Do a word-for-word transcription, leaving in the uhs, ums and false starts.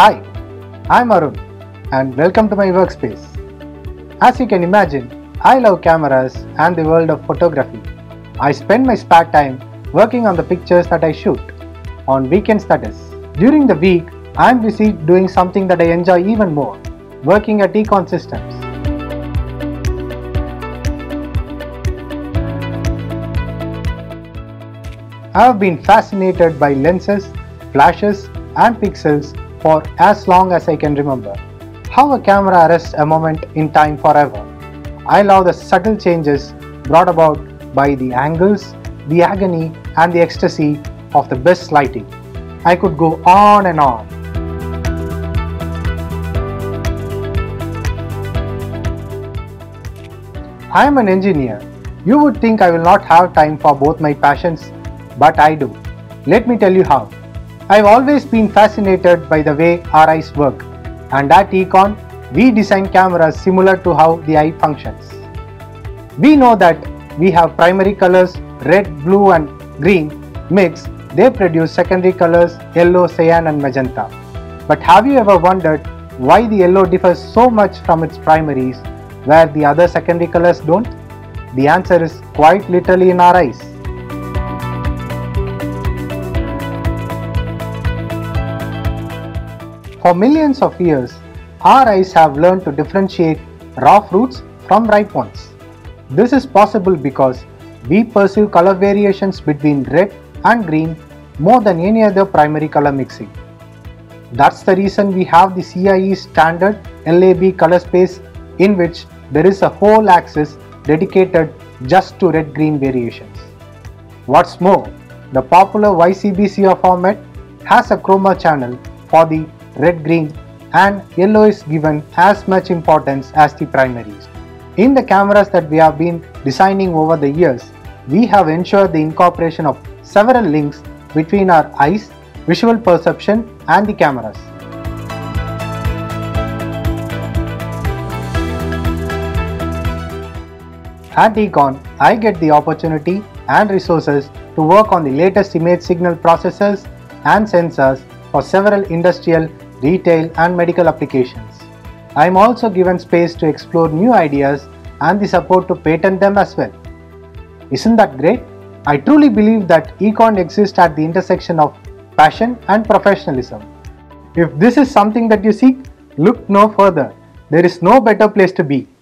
Hi, I'm Arun and welcome to my workspace. As you can imagine, I love cameras and the world of photography. I spend my spare time working on the pictures that I shoot, on weekends that is. During the week, I'm busy doing something that I enjoy even more, working at e-con Systems. I have been fascinated by lenses, flashes and pixels for as long as I can remember. How a camera arrests a moment in time forever. I love the subtle changes brought about by the angles, the agony and the ecstasy of the best lighting. I could go on and on. I am an engineer. You would think I will not have time for both my passions, but I do. Let me tell you how. I've always been fascinated by the way our eyes work, and at e-con, we design cameras similar to how the eye functions. We know that we have primary colors, red, blue and green mix, they produce secondary colors, yellow, cyan and magenta. But have you ever wondered why the yellow differs so much from its primaries, where the other secondary colors don't? The answer is quite literally in our eyes. For millions of years, our eyes have learned to differentiate raw fruits from ripe ones. This is possible because we perceive color variations between red and green more than any other primary color mixing. That's the reason we have the C I E standard L A B color space, in which there is a whole axis dedicated just to red-green variations. What's more, the popular Y C b C r format has a chroma channel for the red, green and yellow is given as much importance as the primaries. In the cameras that we have been designing over the years, we have ensured the incorporation of several links between our eyes, visual perception and the cameras. At e-con, I get the opportunity and resources to work on the latest image signal processors and sensors for several industrial, retail and medical applications. I am also given space to explore new ideas and the support to patent them as well. Isn't that great? I truly believe that e-con exists at the intersection of passion and professionalism. If this is something that you seek, look no further. There is no better place to be.